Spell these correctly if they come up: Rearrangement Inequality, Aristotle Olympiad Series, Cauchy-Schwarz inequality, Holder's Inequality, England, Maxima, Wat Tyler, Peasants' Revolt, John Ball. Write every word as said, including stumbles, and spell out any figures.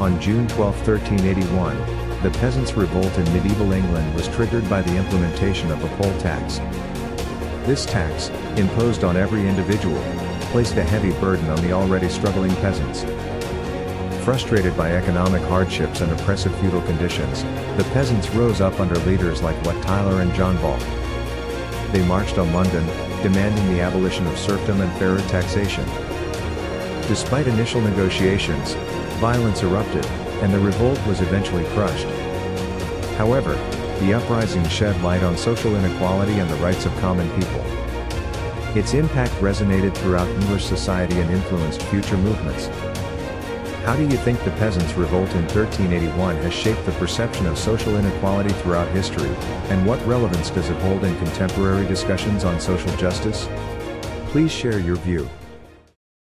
On June twelfth, thirteen eighty-one, the Peasants' Revolt in medieval England was triggered by the implementation of a poll tax. This tax, imposed on every individual, placed a heavy burden on the already struggling peasants. Frustrated by economic hardships and oppressive feudal conditions, the peasants rose up under leaders like Wat Tyler and John Ball. They marched on London, demanding the abolition of serfdom and fairer taxation. Despite initial negotiations, violence erupted, and the revolt was eventually crushed. However, the uprising shed light on social inequality and the rights of common people. Its impact resonated throughout English society and influenced future movements. How do you think the Peasants' Revolt in thirteen eighty-one has shaped the perception of social inequality throughout history, and what relevance does it hold in contemporary discussions on social justice? Please share your view.